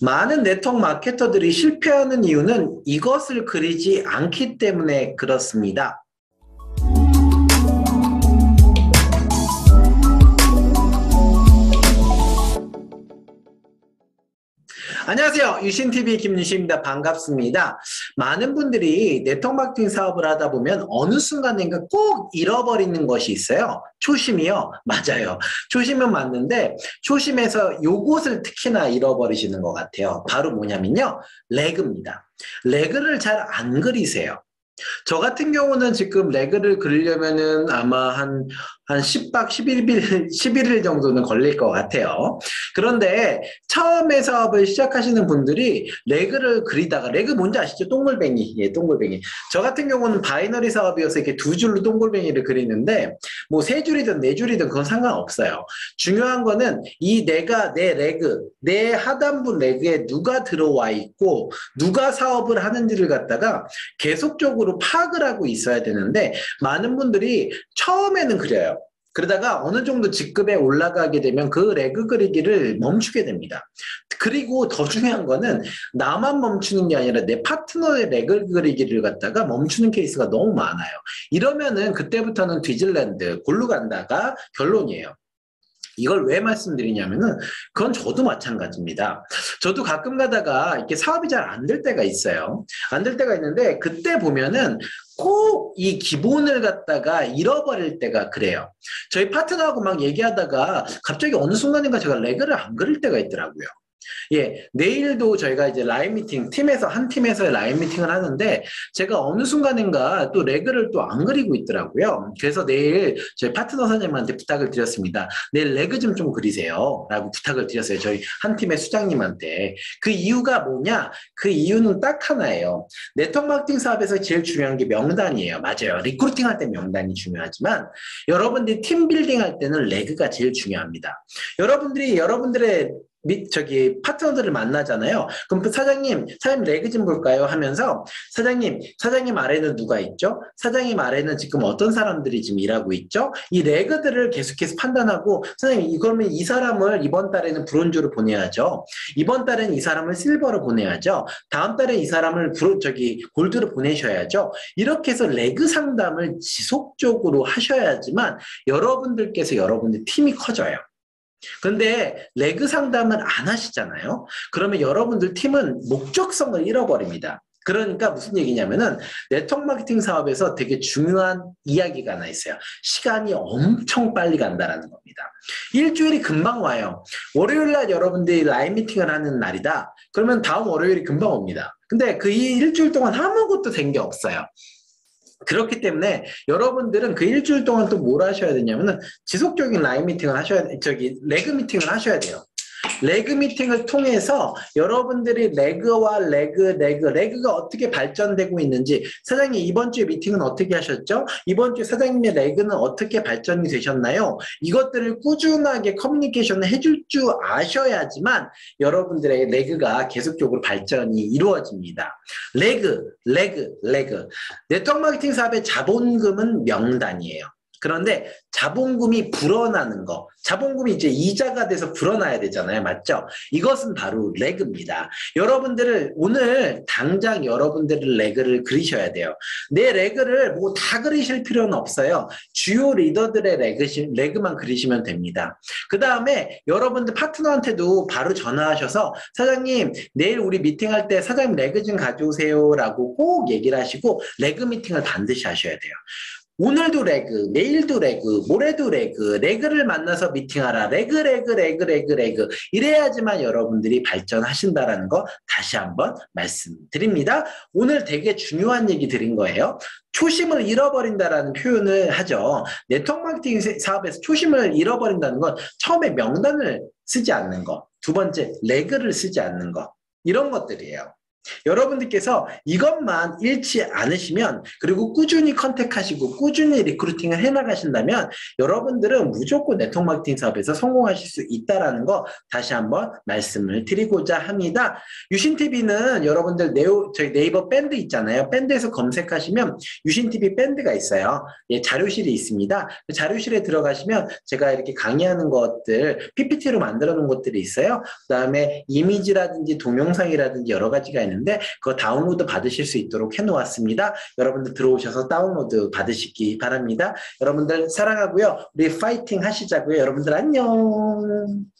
많은 네트워크 마케터들이 실패하는 이유는 이것을 그리지 않기 때문에 그렇습니다. 안녕하세요. 유신 TV 김유신입니다. 반갑습니다. 많은 분들이 네트워크 마케팅 사업을 하다 보면 어느 순간인가 꼭 잃어버리는 것이 있어요. 초심이요? 맞아요. 초심은 맞는데 초심에서 요것을 특히나 잃어버리시는 것 같아요. 바로 뭐냐면요. 레그입니다. 레그를 잘 안 그리세요. 저 같은 경우는 지금 레그를 그리려면은 아마 한 10박 11일 정도는 걸릴 것 같아요. 그런데 처음에 사업을 시작하시는 분들이 레그를 그리다가, 레그 뭔지 아시죠? 동글뱅이. 예, 동글뱅이. 저 같은 경우는 바이너리 사업이어서 이렇게 두 줄로 동글뱅이를 그리는데 뭐 세 줄이든 네 줄이든 그건 상관없어요. 중요한 거는 이 내 하단부 레그에 누가 들어와 있고 누가 사업을 하는지를 갖다가 계속적으로 파악을 하고 있어야 되는데 많은 분들이 처음에는 그려요. 그러다가 어느 정도 직급에 올라가게 되면 그 레그 그리기를 멈추게 됩니다. 그리고 더 중요한 거는 나만 멈추는 게 아니라 내 파트너의 레그 그리기를 갖다가 멈추는 케이스가 너무 많아요. 이러면은 그때부터는 뒤질랜드 골로 간다가 결론이에요. 이걸 왜 말씀드리냐면은 그건 저도 마찬가지입니다. 저도 가끔 가다가 이렇게 사업이 잘 안 될 때가 있어요. 안 될 때가 있는데 그때 보면은 꼭 이 기본을 갖다가 잃어버릴 때가 그래요. 저희 파트너하고 막 얘기하다가 갑자기 어느 순간인가 제가 레그를 안 그릴 때가 있더라고요. 예, 내일도 저희가 이제 라인 미팅, 한 팀에서의 라인 미팅을 하는데 제가 어느 순간인가 또 레그를 또 안 그리고 있더라고요. 그래서 내일 저희 파트너 선생님한테 부탁을 드렸습니다. 내일 레그 좀 그리세요. 라고 부탁을 드렸어요. 저희 한 팀의 수장님한테. 그 이유가 뭐냐? 그 이유는 딱 하나예요. 네트워크 마케팅 사업에서 제일 중요한 게 명단이에요. 맞아요. 리크루팅 할 때 명단이 중요하지만 여러분들이 팀 빌딩 할 때는 레그가 제일 중요합니다. 여러분들의 파트너들을 만나잖아요. 그럼 사장님 레그 좀 볼까요? 하면서 사장님 아래는 누가 있죠? 사장님 아래는 지금 어떤 사람들이 지금 일하고 있죠? 이 레그들을 계속해서 판단하고, 사장님 그러면 이 사람을 이번 달에는 브론즈로 보내야죠. 이번 달에는 이 사람을 실버로 보내야죠. 다음 달에 이 사람을 골드로 보내셔야죠. 이렇게 해서 레그 상담을 지속적으로 하셔야지만 여러분들 팀이 커져요. 근데 레그 상담을 안 하시잖아요. 그러면 여러분들 팀은 목적성을 잃어버립니다. 그러니까 무슨 얘기냐면은 네트워크 마케팅 사업에서 되게 중요한 이야기가 하나 있어요. 시간이 엄청 빨리 간다라는 겁니다. 일주일이 금방 와요. 월요일날 여러분들이 라인 미팅을 하는 날이다. 그러면 다음 월요일이 금방 옵니다. 근데 그 일주일 동안 아무것도 된 게 없어요. 그렇기 때문에 여러분들은 그 일주일 동안 또 뭘 하셔야 되냐면은 지속적인 라인 미팅을 레그 미팅을 하셔야 돼요. 레그 미팅을 통해서 여러분들이 레그가 어떻게 발전되고 있는지, 사장님 이번 주에 미팅은 어떻게 하셨죠? 이번 주에 사장님의 레그는 어떻게 발전이 되셨나요? 이것들을 꾸준하게 커뮤니케이션을 해줄 줄 아셔야지만 여러분들의 레그가 계속적으로 발전이 이루어집니다. 레그. 네트워크 마케팅 사업의 자본금은 명단이에요. 그런데 자본금이 불어나는 거, 자본금이 이제 이자가 돼서 불어나야 되잖아요. 맞죠? 이것은 바로 레그입니다. 오늘 당장 여러분들의 레그를 그리셔야 돼요. 내 레그를 뭐 다 그리실 필요는 없어요. 주요 리더들의 레그만 그리시면 됩니다. 그 다음에 여러분들 파트너한테도 바로 전화하셔서 사장님, 내일 우리 미팅할 때 사장님 레그 좀 가져오세요. 라고 꼭 얘기를 하시고 레그 미팅을 반드시 하셔야 돼요. 오늘도 레그, 내일도 레그, 모레도 레그, 레그를 만나서 미팅하라. 레그. 이래야지만 여러분들이 발전하신다라는 거 다시 한번 말씀드립니다. 오늘 되게 중요한 얘기 드린 거예요. 초심을 잃어버린다라는 표현을 하죠. 네트워크 마케팅 사업에서 초심을 잃어버린다는 건 처음에 명단을 쓰지 않는 거, 두 번째 레그를 쓰지 않는 거, 이런 것들이에요. 여러분들께서 이것만 잃지 않으시면, 그리고 꾸준히 컨택하시고 꾸준히 리크루팅을 해나가신다면 여러분들은 무조건 네트워크 마케팅 사업에서 성공하실 수 있다라는 거 다시 한번 말씀을 드리고자 합니다. 유신TV는 여러분들 저희 네이버 밴드 있잖아요. 밴드에서 검색하시면 유신TV 밴드가 있어요. 예, 자료실이 있습니다. 그 자료실에 들어가시면 제가 이렇게 강의하는 것들 PPT로 만들어 놓은 것들이 있어요. 그 다음에 이미지라든지 동영상이라든지 여러 가지가 있는 데 그거 다운로드 받으실 수 있도록 해놓았습니다. 여러분들 들어오셔서 다운로드 받으시기 바랍니다. 여러분들 사랑하고요. 우리 파이팅 하시자고요. 여러분들 안녕.